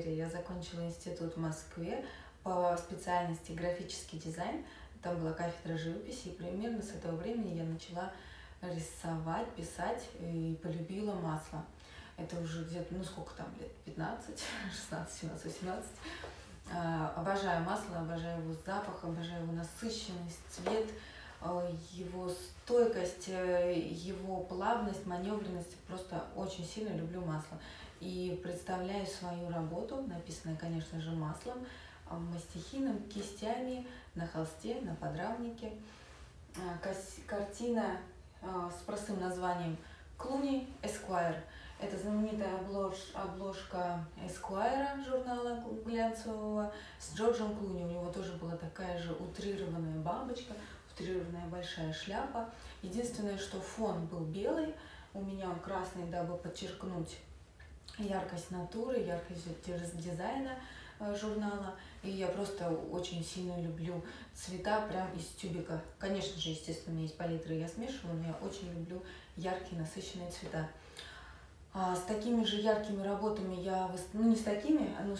говорили, я закончила институт в Москве по специальности графический дизайн. Там была кафедра живописи, и примерно с этого времени я начала рисовать, писать и полюбила масло. Это уже где-то, ну сколько там, лет 15, 16, 17, 18. Обожаю масло, обожаю его запах, обожаю его насыщенность, цвет, его стойкость, его плавность, маневренность. Просто очень сильно люблю масло. И представляю свою работу, написанную, конечно же, маслом, мастихином, кистями, на холсте, на подрамнике. Картина с простым названием «Клуни Esquire». Это знаменитая обложка Esquire журнала глянцевого с Джорджем Клуни. У него тоже была такая же утрированная бабочка, утрированная большая шляпа. Единственное, что фон был белый, у меня он красный, дабы подчеркнуть яркость натуры, яркость дизайна журнала. И я просто очень сильно люблю цвета прям из тюбика. Конечно же, естественно, у меня есть палитры, я смешиваю, но я очень люблю яркие, насыщенные цвета. С такими же яркими работами я, ну не с такими, но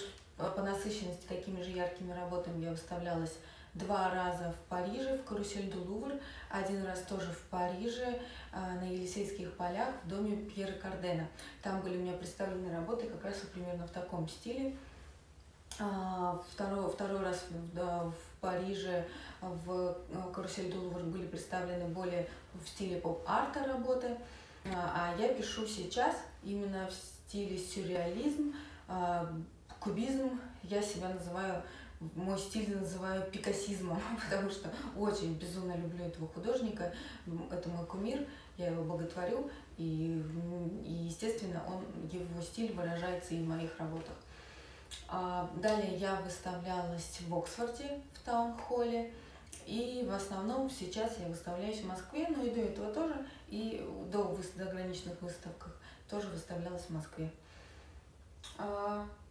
по насыщенности такими же яркими работами я выставлялась 2 раза в Париже, в Карусель ду Лувр, 1 раз тоже в Париже, на Елисейских полях, в доме Пьера Кардена. Там были у меня представлены работы как раз примерно в таком стиле. Второй раз в Париже, в Карусель ду Лувр были представлены более в стиле поп-арта работы. А я пишу сейчас именно в стиле сюрреализм, кубизм. Я себя называю, мой стиль называю пикассизмом, потому что очень безумно люблю этого художника. Это мой кумир, я его боготворю, и естественно, его стиль выражается и в моих работах. Далее я выставлялась в Оксфорде, в таун-холле. И в основном сейчас я выставляюсь в Москве, но и до этого тоже, и до заграничных выставках тоже выставлялась в Москве.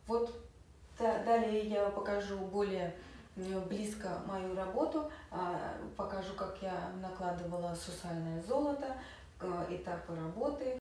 Вот далее я покажу более близко мою работу, покажу, как я накладывала сусальное золото, этапы работы.